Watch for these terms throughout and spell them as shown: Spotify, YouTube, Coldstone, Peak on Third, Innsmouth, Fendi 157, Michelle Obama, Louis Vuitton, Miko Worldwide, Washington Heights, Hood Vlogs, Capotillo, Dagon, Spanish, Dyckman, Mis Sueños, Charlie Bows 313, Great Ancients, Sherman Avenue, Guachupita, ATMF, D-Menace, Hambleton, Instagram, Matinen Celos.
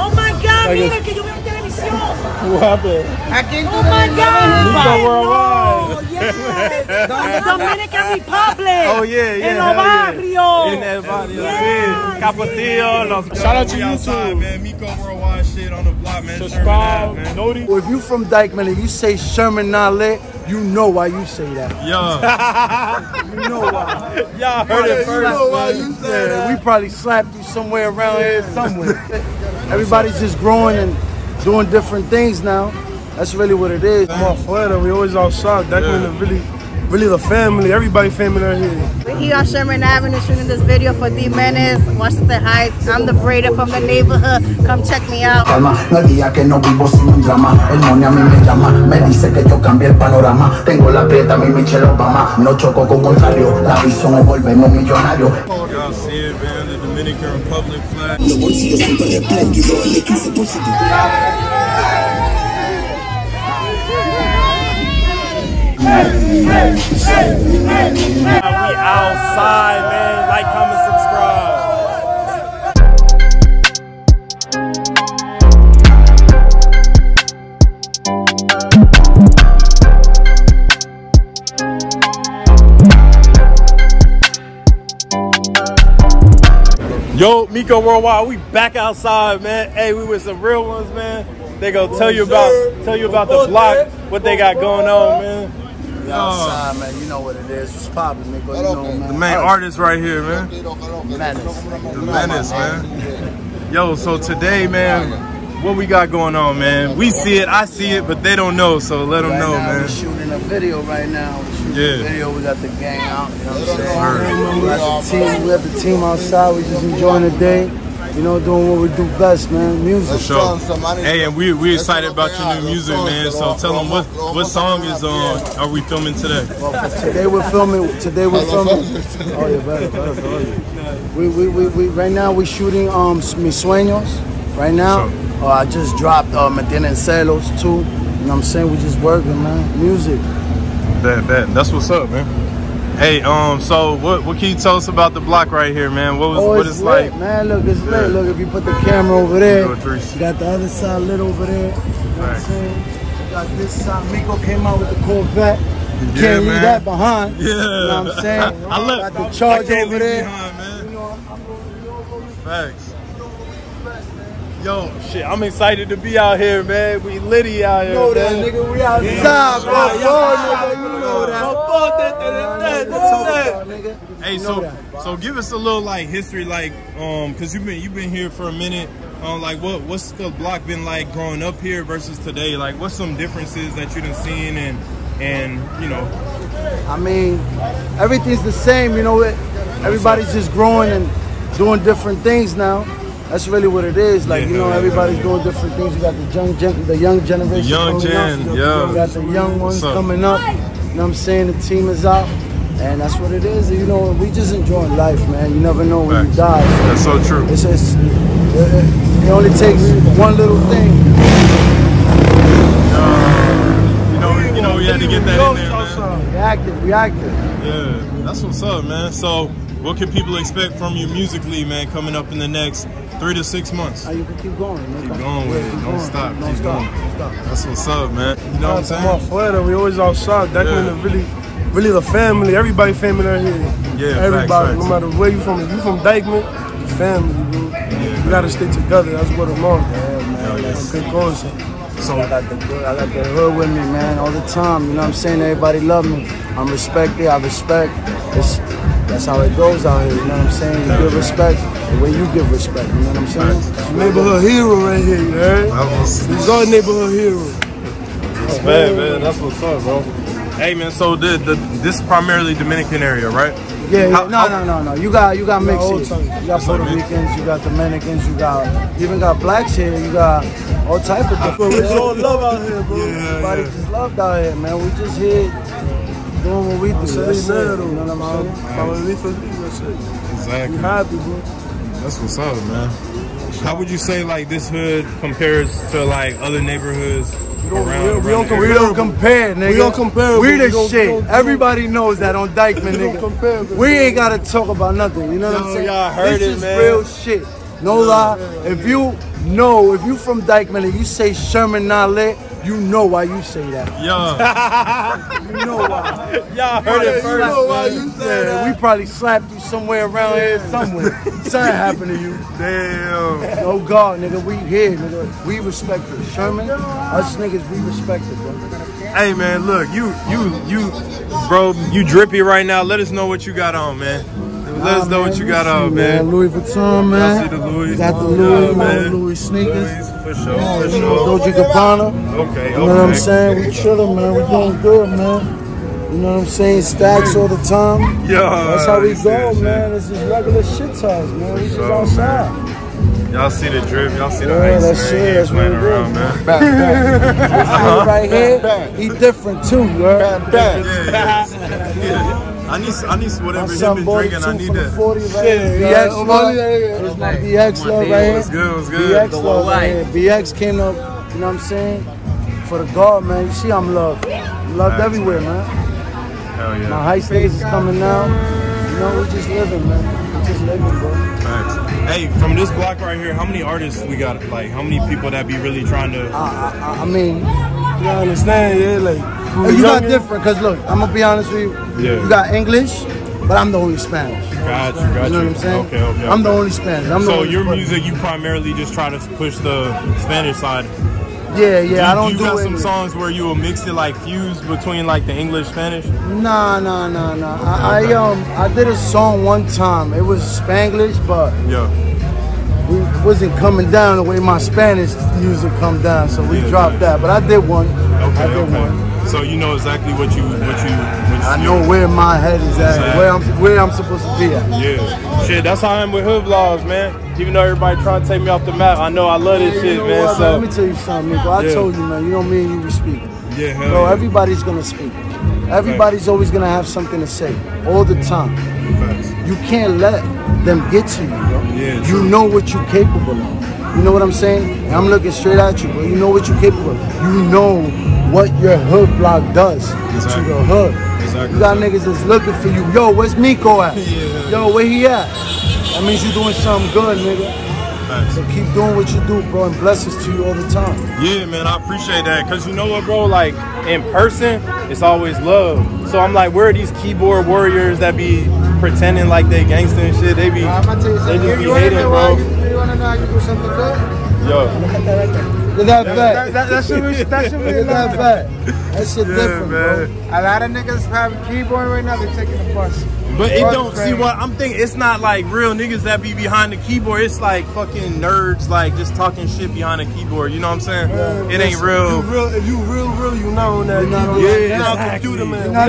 Oh my God, mira que yo veo en televisión. Oh my God. Miko Worldwide. The Dominican Republic. Oh yeah, yeah. En los barrios. In that barrio. Yeah. Capotillo. Shout out to YouTube, man. Miko Worldwide shit on the block, man. Subscribe, man. If you from Dyckman and you say Sherman not lit, you know why you say that. Yeah. You know why. Y'all heard it first. You know why you say that. We probably slapped you somewhere around here somewhere. Everybody's just growing and doing different things now. That's really what it is. I'm on Florida. We always outside. Dyckman really the family. Everybody family out here. We're here on Sherman Avenue shooting this video for D-Menace, Washington Heights. I'm the braider from the neighborhood. Come check me out. El día que no vivo sin un drama. El money a mí me llama. Me dice que yo cambié el panorama. Tengo la prieta, mi Michelle Obama. No choco con contrario. La visión me volvemos millonarios. Y'all see it, man. The Dominican Republic flag. We outside, man. Like, comment, subscribe. Yo, Miko Worldwide, we back outside, man. Hey, we with some real ones, man. They gonna tell you about the block, what they got going on, man. Outside, man, you know what it is. It's popping, Miko. You know, man. The main artist right here, man. The Menace, man. Yo, so today, man, what we got going on, man? We see it, I see it, but they don't know, so let them know, man. We're shooting a video right now. Video. We got the gang out, you know what I'm saying? We got the team outside. We just enjoying the day. You know, doing what we do best, man. Music. For sure. Hey, and we excited about your new music, man. So tell them what song is are we filming today? Well, today we're filming. Oh yeah, better. We right now we're shooting Mis Sueños. Right now, I just dropped Matinen Celos too. You know what I'm saying? We just working, man. Music. That's what's up, man. Hey, so what can you tell us about the block right here, man? What it's lit, like? Man, look, it's lit. Look, if you put the camera over there, you got the other side lit over there. You know what I'm saying? You got this side. Miko came out with the Corvette. Can't leave that behind. Yeah. You know what I'm saying? I got the Charge over there. You know, I'm going to facts. Yo, shit, I'm excited to be out here, man. We litty out here, man. Nigga, we outside, bro. Hey, so give us a little, like, history, like, because you've been here for a minute. Like, what's the block been like growing up here versus today? Like, what's some differences that you done seen and you know? I mean, everything's the same, you know. Everybody's just growing and doing different things now. That's really what it is. Like, you know, everybody's doing different things. You got the young generation. The young gen, yeah. You got the young ones coming up. You know what I'm saying? The team is out. And that's what it is. You know, we just enjoying life, man. You never know when you die. So that's so true. It's just, it only takes one little thing. You know, we had to get that in there, man. Reactive. Yeah, that's what's up, man. So, what can people expect from you musically, man, coming up in the next 3 to 6 months? You can keep going, man. Keep going with it. Don't stop. That's what's up, man. You know what I'm saying? I'm on Florida. We always outside. Dyckman really the family. Everybody family out here. Yeah, everybody. Facts. No matter where you from. If you from Dyckman, you family, dude. Yeah. We got to stick together. That's what I'm on. Yeah, man. That's a good concept. So I got the hood with me, man, all the time. You know what I'm saying? Everybody love me. I'm respected. I respect. That's how it goes out here, you know what I'm saying? You give respect the way you give respect, you know what I'm saying? Right. Neighborhood hero right here, you heard? He's our neighborhood hero. That's bad, man. That's what's up, bro. Hey, man, so this is primarily Dominican area, right? Yeah, no. You got mixed here. You got Puerto Ricans, you got Dominicans, you even got blacks here, you got all type of different. We all love out here, bro. Yeah, everybody just loved out here, man. We just here. Doing what we do. That's it. You know what I'm saying? Exactly. We happy, bro. That's what's up, man. How would you say, like, this hood compares to, like, other neighborhoods We don't compare, nigga. We don't compare. We the shit. Everybody knows that on Dyckman, nigga. We ain't gotta talk about nothing. You know what I'm saying? Y'all heard it, man. This is real shit. No lie. If you know, if you from Dyckman and you say Sherman not lit, you know why you say that. Yeah. You know why. Y'all heard it first. You know why you said that. We probably slapped you somewhere around here somewhere. Something happened to you. Damn. No God, nigga. We here, nigga. We respect it. Sherman, us niggas, we respect it, bro. Hey, man, look. You drippy right now. Let us know what you got on, man. Let us know what you got on, man. Louis Vuitton, man. I see the Louis. Got the Louis, man. Louis sneakers. For sure, for sure. Doja Gabbana. Okay, you know what I'm saying? We chillin', man. We doing good, man. You know what I'm saying? Stacks all the time. Yeah. That's how we go, man. It's just regular shit times, man. We just outside. Y'all see the drip, y'all see the ice. That's shit, that's what it is. Man. Back. Right here, he different too, man. Yeah. I need whatever he's been drinking. I need that. BX love right here. What's good? BX love right here. BX came up, you know what I'm saying? For the guard, man. You see, I'm loved. Loved everywhere, man. Hell yeah. My Heights niggas is coming now. You know, we're just living, man. We're just living, bro. Thanks. Hey, from this block right here, how many artists we got? Like, how many people that be really trying to? I mean, you understand, yeah, like. You got different, cause look, I'm gonna be honest with you. Yeah. You got English, but I'm the only Spanish. Got you. You know what I'm saying? Okay. I'm the only Spanish. So your music, you primarily just try to push the Spanish side. Yeah, yeah. You got some songs where you will mix it, like fuse between like the English Spanish. Nah. Okay. I did a song one time. It was Spanglish, but we wasn't coming down the way my Spanish music come down, so we dropped that. But I did one. I did one. So you know exactly what you know where my head is at, where I'm supposed to be at. Yeah. Shit, that's how I am with Hood Vlogs, man. Even though everybody trying to take me off the map, I know I love this shit, man. What, so let me tell you something, Miko. I told you, man, you know me and you were speaking. Yeah, hell yeah. Everybody's gonna speak. Everybody's always gonna have something to say. All the time. You can't let them get to you, bro. Yeah, you know what you're capable of. You know what I'm saying? And I'm looking straight at you, bro. You know what you're capable of. You know what your hood block does to your hood. You got niggas that's looking for you. Yo, where's Miko at? Yo, where he at? That means you doing something good, nigga. So keep doing what you do, bro, and blessings to you all the time. Yeah, man, I appreciate that. Because you know what, bro? Like, in person, it's always love. So I'm like, where are these keyboard warriors that be pretending like they gangster and shit? They be, they just be hating, bro. You want to know how you do something good? Yo. Look at that right there. That shit different, man. Bro. A lot of niggas having keyboard right now, they're taking the bus. But it don't see what I'm thinking. It's not like real niggas that be behind the keyboard. It's like fucking nerds, like just talking shit behind the keyboard. You know what I'm saying? Man, it ain't real. If you real, you not on that. You're not on computer, man. You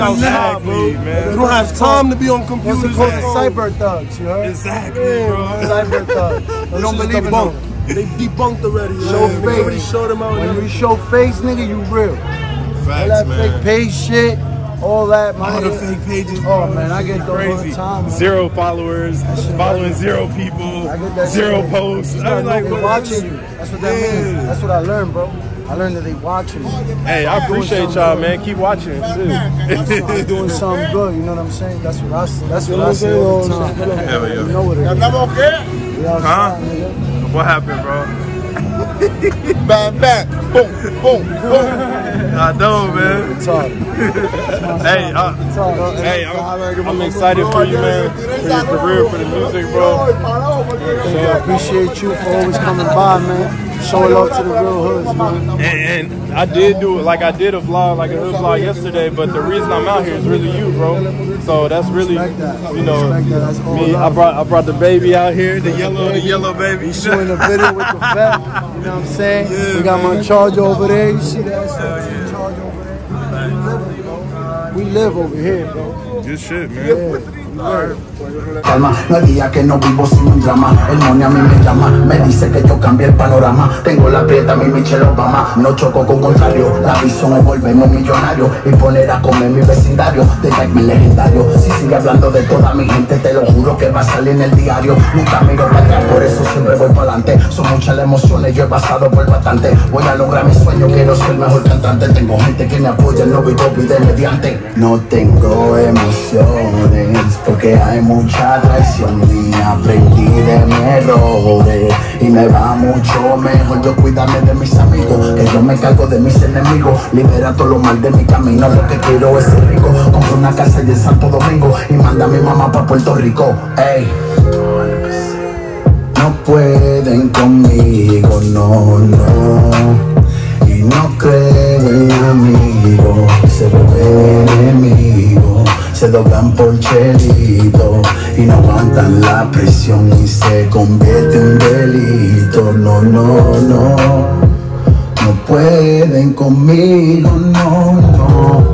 don't have time to be on computers. It's called cyber thugs, you know? Exactly, bro. Cyber thugs. You don't believe both. They debunked already. When you show face, nigga, you real. Facts, all that fake page shit, all that. All the fake pages. Oh man, I get those all the time. Man. Zero followers, following zero people, zero posts. I'm like, they watching you. That's what that means. That's what I learned, bro. I learned that they watching me. Hey, I appreciate y'all, man. Keep watching. I'm doing something good. You know what I'm saying? That's what I say. That's what I say all the time. Hell yeah. You know what it is. Huh? What happened, bro? Back, boom. I know, man. Hey, I'm excited for you, man. For your career, for the music, bro. I appreciate you for always coming by, man. Showing love to the real hoods, man. And I did do it. Like, I did a vlog, like a hood vlog yesterday, but the reason I'm out here is really you, bro. So that's really, you know, me. I brought the baby out here, the yellow baby. You shooting the video with the vet. You know what I'm saying? Yeah, we got my charger over there. You see that? Charger over there. We live over here, bro. Good shit, man. Yeah. All right. Calma, no diga que no vivo sin un drama. El money a mí me llama, me dice que yo cambié el panorama. Tengo la prieta, mi Michelle Obama. No choco con contrario, la piso me volvemos millonarios. Y poner a comer mi vecindario, de Dyckman legendario. Si sigue hablando de toda mi gente, te lo juro que va a salir en el diario. Nunca miro para atrás, por eso siempre voy para adelante. Son muchas las emociones, yo he pasado por bastante. Voy a lograr mi sueño, quiero ser el mejor cantante. Tengo gente que me apoya, no vivo vida mediante. No tengo emociones, porque hay mucho mucha traición y aprendí de mis errores y me va mucho mejor. Yo cuídame de mis amigos, que yo me encargo de mis enemigos. Libera todo lo mal de mi camino, lo que quiero es ser rico. Compro una casa en Santo Domingo y manda a mi mamá pa' Puerto Rico. Ey. No pueden conmigo, no, no. Y no creo en amigos, se vuelven enemigos. Se doblan por chelito y no aguantan la presión y se convierte en delito. No, no, no, no pueden conmigo, no, no.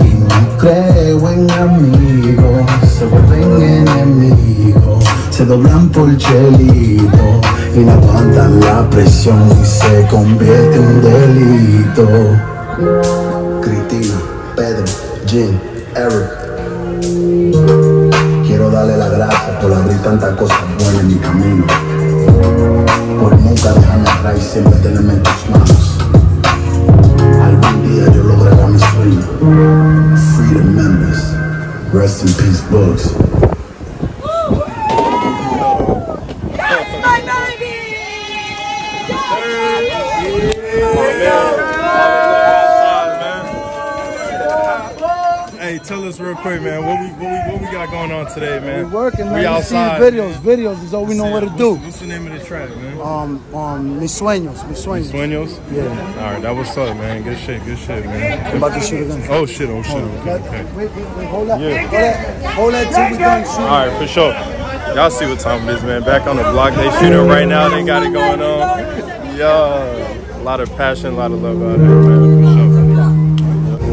Y no creo en amigos, se vuelven enemigos. Se doblan por chelito y no aguantan la presión y se convierte en delito. Cristina, Pedro, Jim, Eric. Quiero darle las gracias por abrir tantas cosas buenas en mi camino, por nunca dejarme atrás y siempre tenerme en tus manos. Algún día yo lograré mi sueño. Freedom Members, rest in peace, Bugs. Tell us real quick, man, what we got going on today, man? We're working, man. We outside. Videos is all we know what to do. What's the name of the track, man? Mis Sueños. Mis Sueños. Mis Sueños? Yeah. All right, that was up, man. Good shit, man. I'm about to shoot again. Oh, shit, oh, shit. Okay. Wait, hold up. Yeah. Hold up till we done shooting. All right, for sure. Y'all see what time it is, man. Back on the block. They shooting right now. They got it going on. Yo, a lot of passion, a lot of love out there, man, for sure.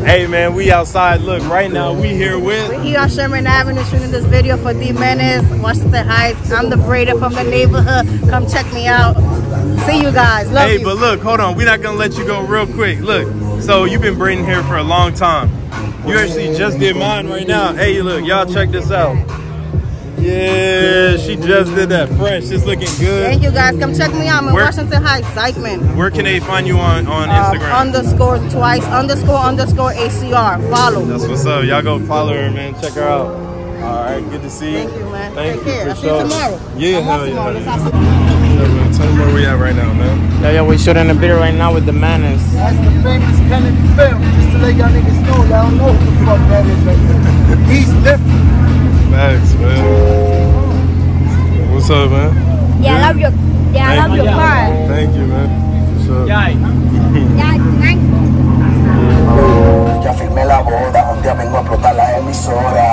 Hey man, we outside. Look, right now we here with. We're here on Sherman Avenue shooting this video for D-Menace, Washington Heights. I'm the braider from the neighborhood. Come check me out. See you guys. Love you. Hey, but look, hold on. We're not gonna let you go real quick. Look, so you've been braiding here for a long time. You actually just did mine right now. Hey, look, y'all check this out. Yeah, she just did that fresh. It's looking good. Thank you guys. Come check me out. I'm in Washington Heights, Dyckman. Where can they find you on Instagram? _twice__ACR. Follow. That's what's up. Y'all go follow her, man. Check her out. All right, good to see you. Thank you, man. Take care. I'll see you tomorrow. Yeah, hell yeah. Man, tell them where we at right now, man. Yeah, we're shooting a video right now with D-Menace. That's the famous Kennedy film. Just to let y'all niggas know, y'all don't know who the fuck that is right there. He's different. Thanks, man. What's up, man? Yeah, I love your car. Thank you, man. What's up? Ya firmé la boda, un día vengo a explotar la emisora.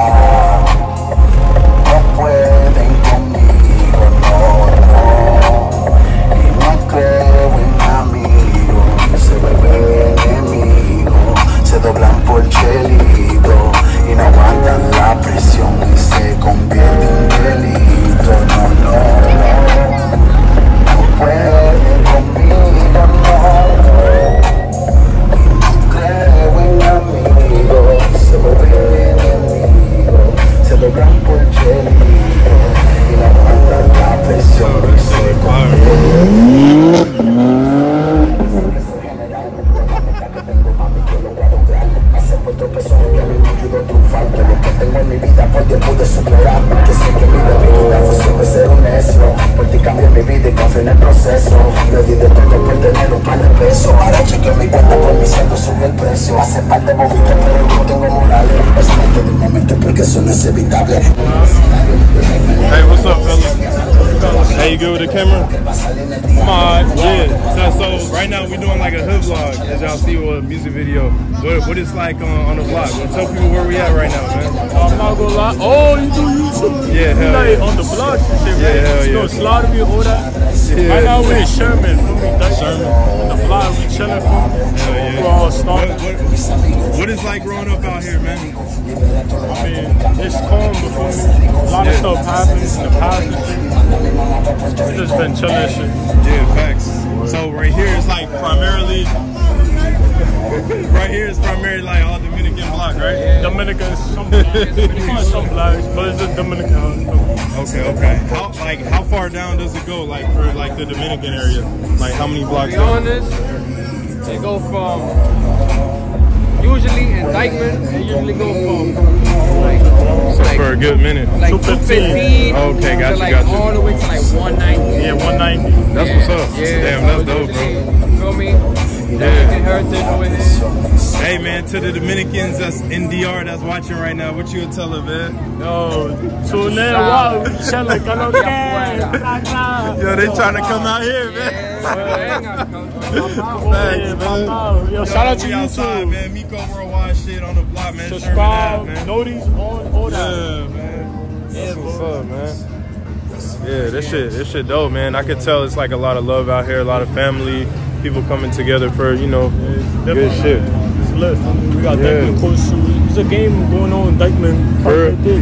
No pueden conmigo, no, no. Y no creo en amigos, se vuelven enemigos, se doblan por chelito y no aguantan la presión. Se convierte en delito, no, no, no, no pueden conmigo, no, no, no creo en amigos, se vuelven enemigos, se doblan por chelito, y la manda la presión, se convierte en delito. Soy general, la que tengo mami que logra lograr, hace por tropezones que me ayudo a triunfar, que lo que tengo en mi vida por tiempo. Yo sé que mi debilidad fue siempre ser un necio. Por ti cambié mi vida y confío en el proceso. Yo di de todo por tener un par de pesos. Ahora chequeo mi cuenta por mi sueldo sube el precio. Hace parte de movimiento pero no tengo morales. Es parte de un momento porque eso no es evitable. Hey, what's up, fellas? Hey, you good with the camera? Yeah. So right now we're doing like a hood vlog, as y'all see with a music video. What it's like on the vlog. Tell people where we at right now, man. I'm not gonna lie. Oh, you do YouTube? Yeah, hell like, yeah. On the vlogs and shit, yeah, man. Hell yeah. You know, slaughter me, all that. Yeah. Right now we're in Sherman, from Dyckman. On the vlog, we chilling from. Hell yeah. We're all starting. What is like growing up out here, man? I mean, it's calm before me. A lot of stuff happens, the positive. It's just been chilling shit. Yeah, facts. So right here is like primarily, right here is primarily like all Dominican block, right? Yeah. Dominican, some blocks, some blocks, but it's a Dominican house. Okay, okay. How far down does it go, like for like the Dominican area? Like how many blocks? To be honest, they go from. Usually in Dyckman, they usually go from like for a good minute. Like 215. Okay, gotcha, like gotcha. All the way to like 190. Yeah, 190. That's what's up. Yeah. Damn, that's dope, bro. You feel me? Yeah. With it. Hey man, to the Dominicans that's in DR that's watching right now, what you would tell them, man? Yo, tune in, wow, yo, they trying to come out here, man. Yo, shout out to YouTube, man. Miko Worldwide shit on the block, man. Subscribe, man. Notice all that. Yeah, man. That's what's up, man. Yeah, this shit dope, man. I could tell it's like a lot of love out here, a lot of family, people coming together for, you know, good shit. It's lit. We got Dyckman Coast. There's a game going on in Dyckman.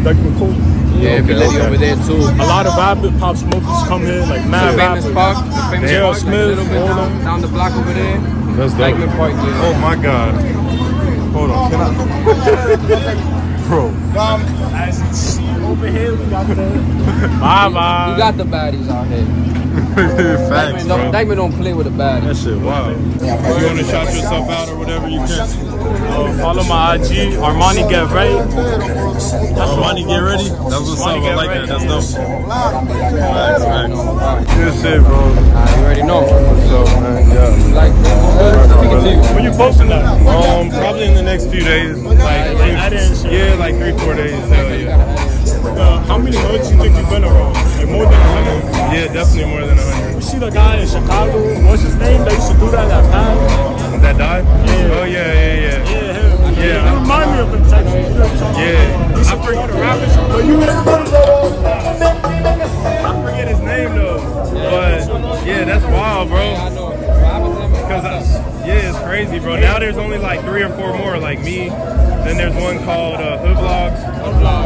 Dyckman Coast. Yeah, okay. Be living over there too. A lot of rappers, pop smokers come here, like mad rappers. The famous park, Dale Smith, like down the block over there. That's dope. Dyckman Park, yeah. Oh my God. Hold on, can I? Bro. Over here, we got the... Bye-bye. You got the baddies out here. Facts, Dyckman don't play with the baddies. That shit, wow. You want to shout yourself out or whatever you can? Follow my IG, Armani Get Ready. That's Armani Get Ready? That's what's up, I like that, that's dope. Facts, facts. Good shit, bro. You already know. So, man, yeah. Like, when you posting that? Probably in the next few days. Like 3-4 days. Hell yeah. How many hoods you think you've been around? Like more than 100? Yeah, definitely more than 100. You see the guy in Chicago, what's his name? They used to do that time. That died? Yeah. Oh yeah. You remind me of him, Texas. You know what I'm talking about? He's a freaking rapper. But you I forget his name though. But yeah, that's wild, bro. I know. Yeah, it's crazy, bro. Now there's only like 3 or 4 more, like me. Then there's one called Hood Vlogs.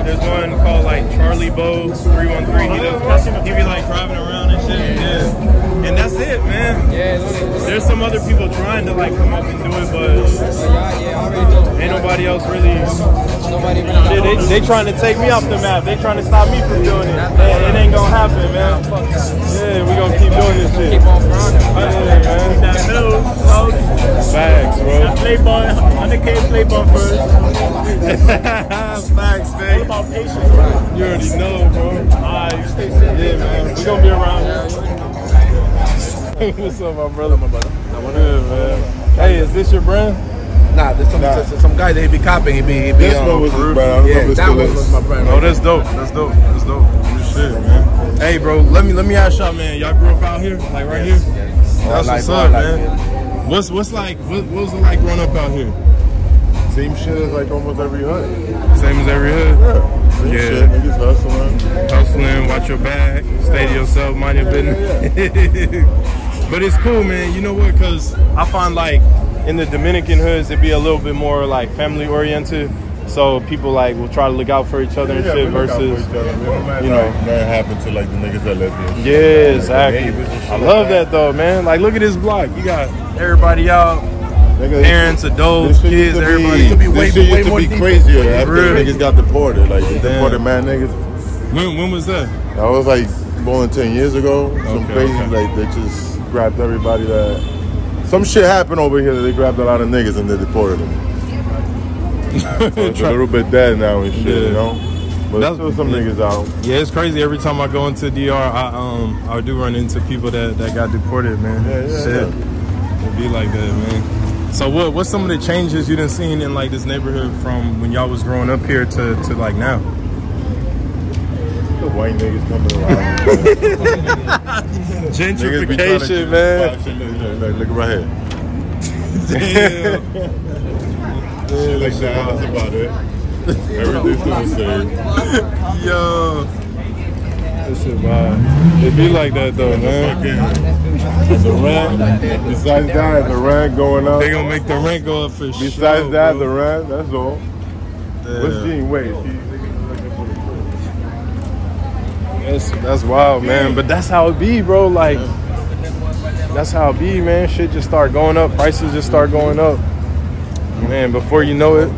There's one called like Charlie Bows 313. He be like driving around and shit. Yeah. And that's it, man. Yeah, there's some other people trying to like come up and do it, but ain't nobody else really. They trying to take me off the map. They trying to stop me from doing it. It ain't gonna happen, man. Yeah, we gonna keep doing this shit. Facts, bro. Playboy, 100K playboy first. Facts, man. What about patience, bro? You already know, bro. Alright, you stay safe. Yeah, man. We gonna be around here. What's up, my brother? Man. Hey, is this your brand? Nah, this some guy that he be copying. He be this one was his brand. Yeah, that one was my brand. Oh, that's dope. That's dope. Good shit, man. Hey, bro, let me ask y'all, man. Y'all grew up out here, like right here. Yes. That's what's up, man. Like, what was it like growing up out here? Same shit as like almost every hood. Same as every hood. Yeah. Same shit. Niggas hustling. Watch your back. Stay to yourself. Mind your business. Yeah. But it's cool, man. You know what? Because I find like in the Dominican hoods, it'd be a little bit more like family oriented. So people like will try to look out for each other and shit versus, you know, that happened to like the niggas that live here. Yeah, exactly. I love that though, man. Like, look at this block. You got everybody out. Parents, adults, kids, everybody. This used to be crazier after niggas got deported. Like, they deported mad niggas. When was that? That was like more than 10 years ago. Some crazy, like, they just grabbed everybody that... Some shit happened over here that they grabbed a lot of niggas and they deported them. So it's a little bit dead now and shit, you know? But there's still some niggas out. Yeah, it's crazy. Every time I go into DR, I do run into people that got deported, man. Yeah. It'd be like that, man. So what's some of the changes you done seen in, like, this neighborhood from when y'all was growing up here to like, now? white niggas coming around. Gentrification, man. Look at my head. Damn. Shit like that. That's about it. Everything's still the same. Yo. This shit vibe. It be like that though, man. The rent, besides that, the rent going up. They gonna make the rent go up for sure. Besides that, the rent, that's all. Yeah. What's Gene? Wait. That's wild, man. But that's how it be, bro. Like, that's how it be, man. Shit just start going up. Prices just start going up. Man, before you know it,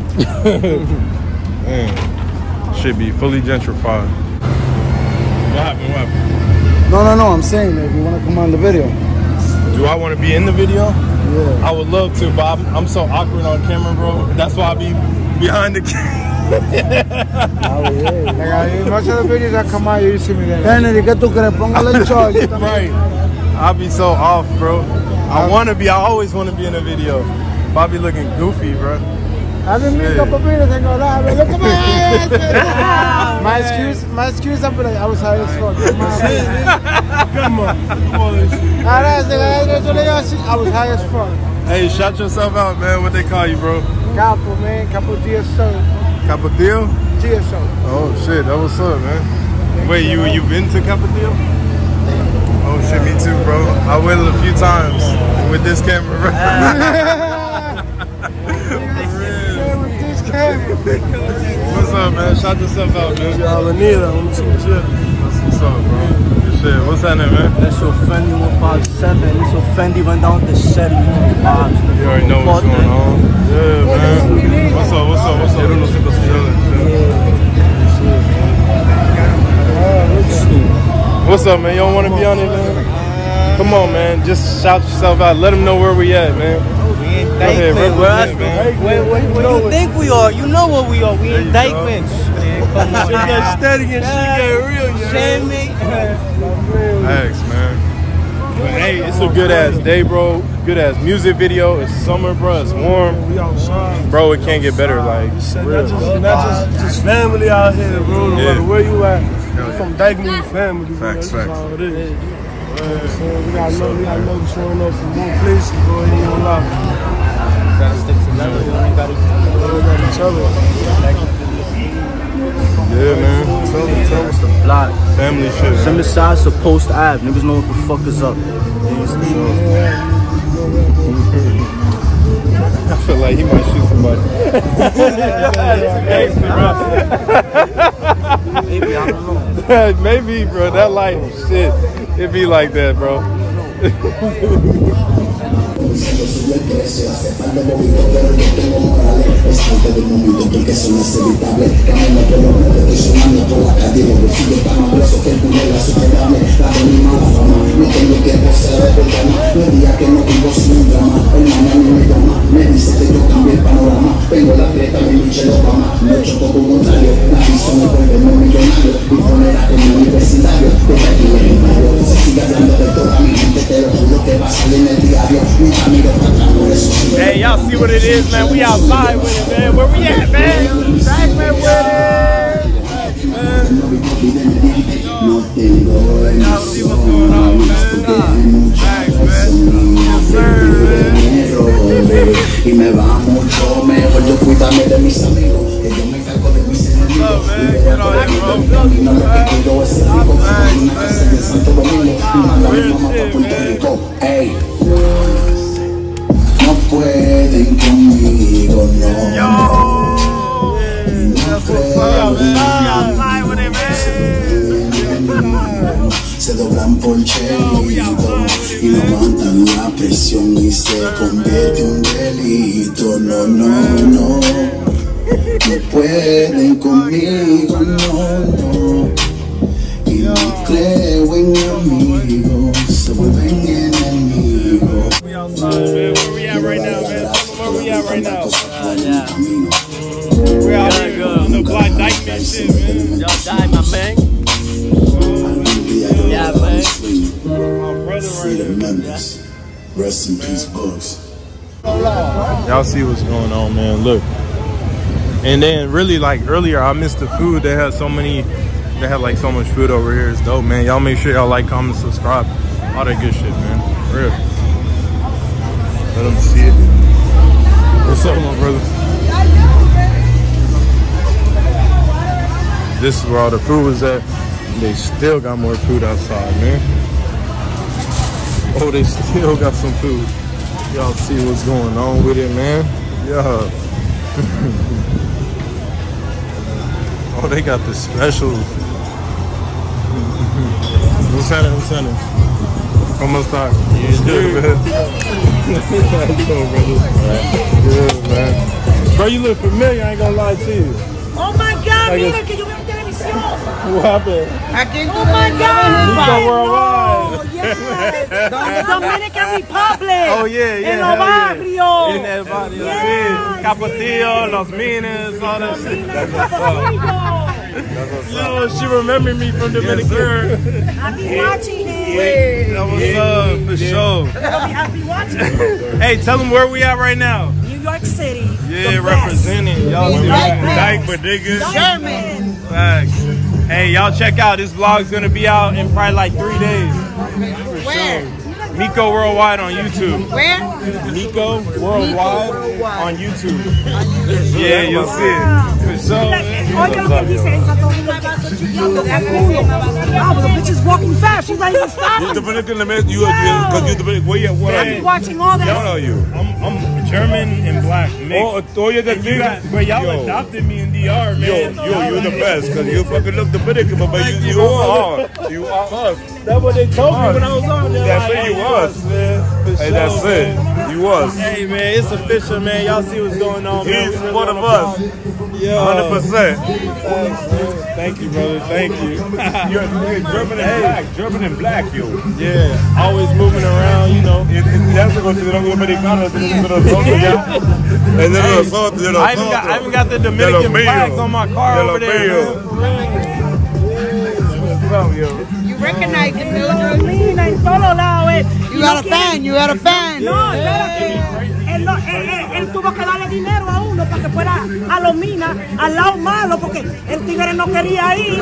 man, should be fully gentrified. What happened? What happened? No, no, no. I'm saying that if you want to come on the video. Do I want to be in the video? Yeah. I would love to, but I'm so awkward on camera, bro. That's why I be behind the camera. Right. I'll be so off, bro. I always want to be in a video. But I'll be looking goofy, bro. My excuse, I'm like, I was high as fuck. Come on. I was high as fuck. Hey, shout yourself out, man. What they call you, bro? Capo, man. Capotillo, sir. Capotillo? GSO. Oh shit, that was up, man. Wait, you been to Capotillo? Oh shit, me too, bro. I went a few times with this camera. What's up, man? Shout yourself out, man. What's up, bro? Shit, what's happening, man? That's your Fendi 157. That's your Fendi went down the shed. You already know what's going on. Yeah, man. What's up, what's up, what's up? What's up, man? You don't want to be on it, man? Come on, man. Just shout yourself out. Let them know where we at, man. We in Dyckman. Where you think we are? You know where we are. We in Dyckman. Come on. She got steady and she got real. Shaming. Thanks, man. But hey, it's a good ass day, bro. Good ass music video. It's summer, bro. It's warm, bro. It can't get better. Like, not just family out here, bro. No matter where you at, you from Dyckman family. Facts, facts. We got love showing up from more places, bro. Ain't no lie. Gotta stick together. We got each other. Yeah, man. Tell us the block. Family shit. Some besides the post app. Niggas know what the fuck is up. I feel like he might shoot somebody. Maybe, I don't know. Maybe, bro. That light, shit. It be like that, bro. Hey, y'all see what it is, man. We outside with it, man. Where we at, man? Dyckman with it. Man. Y'all see what's going on, man. Yes, sir. Pueden conmigo, no. Yo, no se doblan por chelito y no aguantan la presión y se convierte en un delito. No, no, no. No pueden conmigo, no, no. Y no creo en amigos, se vuelven enemigos. We outside, man. Right now, man. Where we at right now? We're out here on the block, Dyckman shit, man. Y'all die, my man. Yeah, man. My brother right here. Rest in peace, Bugs. Y'all see what's going on, man. Look. And then, really, like, earlier, I missed the food. They had so many They have like so much food over here. It's dope, man. Y'all make sure y'all like, comment, subscribe. All that good shit, man. For real. Let them see it. What's up, my brother? This is where all the food was at. They still got more food outside, man. Oh, they still got some food. Y'all see what's going on with it, man. Yeah. Oh, they got the specials. What's happening? What's happening? Almost time. Yeah, it's good, man. Good, man. Bro, you look familiar. I ain't gonna lie to you. Oh my God, like Mika, can you make that show? What happened? I can't. Oh my God. Miko Worldwide. Yes. Dominican Republic. Oh yeah, yeah. In los barrios. In that barrio. Yeah. Capotillo, Los Minas, all that shit. That's what's up. Yo, she remembered me from Dominican. Yes, I be watching it. That was up for sure. I be watching it. Hey, tell them where we at right now. New York City. Yeah, representing. Y'all see that? Dyckman, nigga. Sherman. Facts. Hey, y'all check out. This vlog's gonna be out in probably like 3 days. For sure. Miko Worldwide on YouTube. Where? Miko Worldwide on YouTube. Yeah, you'll see it. So, oiga lo que dice en Santo Domingo. Oh, the bitch is walking fast. She's not even stopping. You Dominican, because you Dominican. Where you at? What are you? Watching all that. What are you? I'm German and black mixed. Oh, you're the dude. But y'all adopted me in DR, man. You're the best because you fucking look Dominican, but you are us. That's what they told me when I was on there. That's it, you was. Hey, that's it. You was. Hey, man, it's official, man. Y'all see what's going on, man. He's one of us. Yeah, 100%. Thank you, brother. Thank you. You're dripping in black. Dripping in black, yo. Yeah. Always moving around, you know. I even got the Dominican flags on my car over there. You recognize the military. You got a fan. You got a fan. No, él tuvo que darle dinero a uno para que fuera a los minas, al lado malo, porque el tigre no quería ir.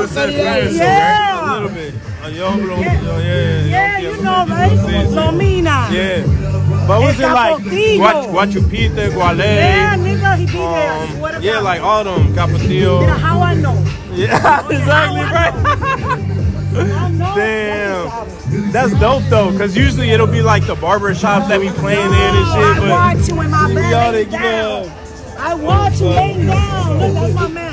Yeah, you know, right? Los minas. Yeah. But what's it like? Guachupita, Guale. Yeah, nigga, he be there. Yeah, like all them, Capotillo. How I know? Yeah, exactly right. Damn, that's dope though, because usually it'll be like the barber shops that be playing in and shit. But I want you in my man down. I want you laying down. Look, that's my man.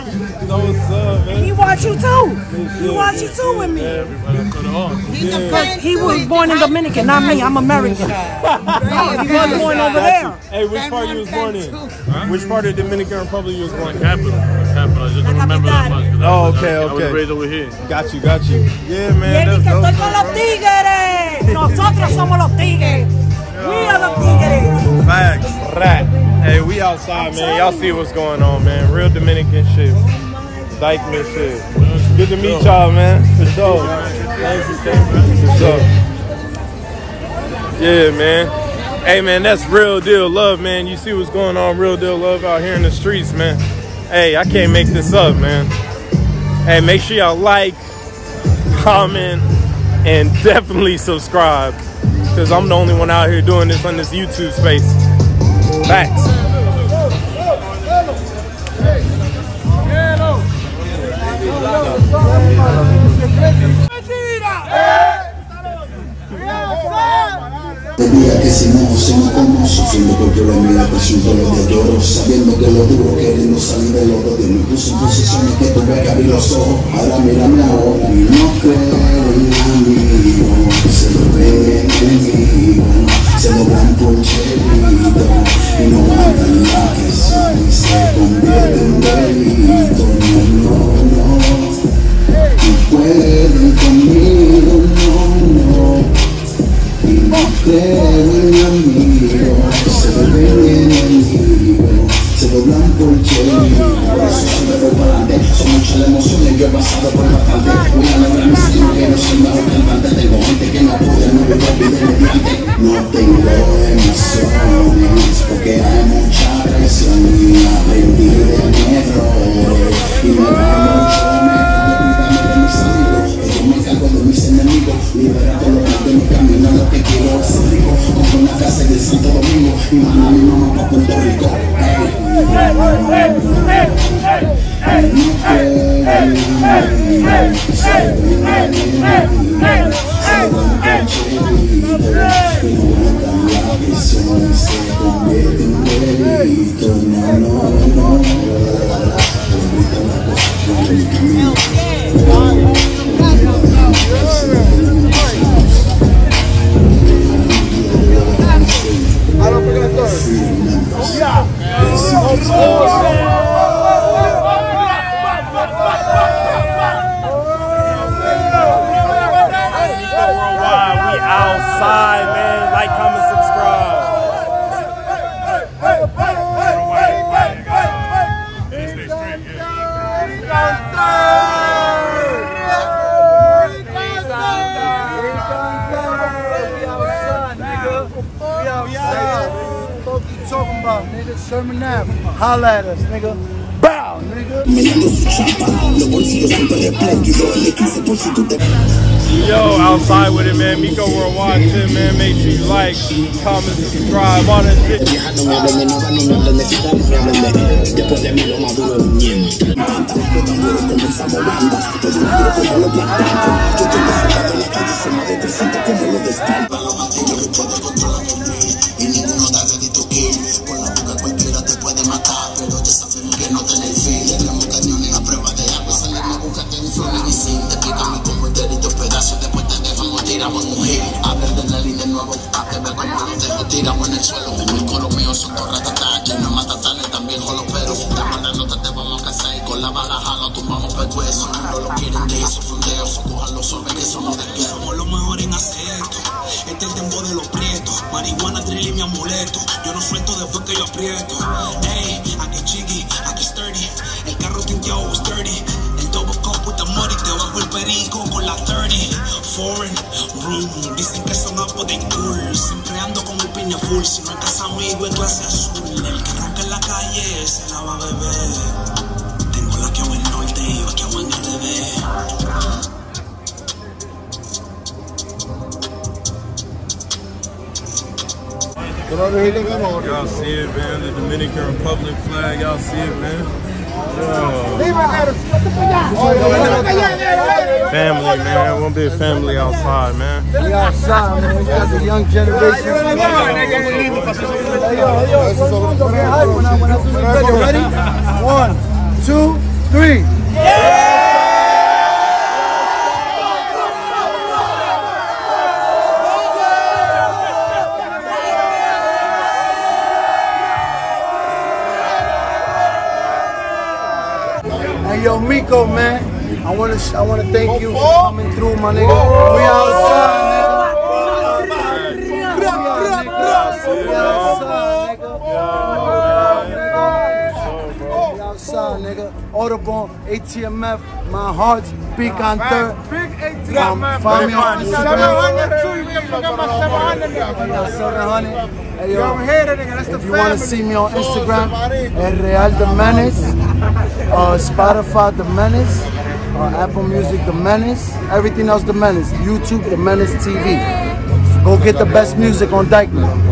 What's up, man? He wants you too. He wants you too with me. Yeah. He was born in Dominican, not me. I'm American. No, he was born over there. Hey, which part you was born in? Huh? Which part of Dominican Republic you was born in? Capital. I just don't remember that much. Oh, okay. I was raised over here. Got you. Yeah, man. Estoy con los tigres. Nosotros somos los tigres. We are the tigres. Facts. Rat. Hey, we outside, man. Y'all see what's going on, man. Real Dominican shit. Dyckman shit. Good to meet y'all, man. For sure. For sure. Yeah, man. Hey, man, that's real deal love, man. You see what's going on, real deal love out here in the streets, man. Hey, I can't make this up, man. Hey, make sure y'all like, comment, and definitely subscribe. Because I'm the only one out here doing this on this YouTube space. Facts. Te diría que si no estamos sufriendo porque la mela presunto lo de lloro, sabiendo que lo duro queriendo salir del oro de mi curso en posiciones que tuve que abrir los ojos. Ahora mírame ahora y no creo en amigo, se lo ve conmigo, se lo van con chelito y no andan la que son y se convierte en delito. No, no pueden conmigo, no. Y no creo en amigo, se lo ven enemigo, se lo dan por chelito. Por eso siempre voy para adelante, son muchas las emociones, yo he pasado por bastante. Voy a lograr mis sueños, que no soy malo tan falta. Tengo gente que no pude, no me voy a pedir mediante. No tengo emociones, porque hay mucha presión y aprendí de mis errores. Y me va mucho mejor, olvidando de mis Sherman Avenue, holla at us, nigga. Bow, nigga. Yo, outside with it, man. Miko Worldwide, man. Make sure you like, comment, subscribe, all that shit. Si no estás amigo en clase azul, el que arranca en la calle se la va a beber. Tengo la que hago en norte y yo que hago en RDB. Y'all see it, man. The Dominican Republic flag. Y'all see it, man. Family, man. One big family outside, man. We outside, man. We got the young generation. Ready? 1, 2, 3. Yeah! Yo, Miko, man, I wanna thank you for coming through, my nigga. We outside, nigga. We outside, nigga. We outside, nigga. Audubon, ATMF, my heart, Peak on Third. Find me on Instagram. Hey, yo, if you want to see me on Instagram, @D-Menace. Spotify, D-Menace, Apple Music, D-Menace, everything else, D-Menace, YouTube, D-Menace TV. Go get the best music on Dyckman.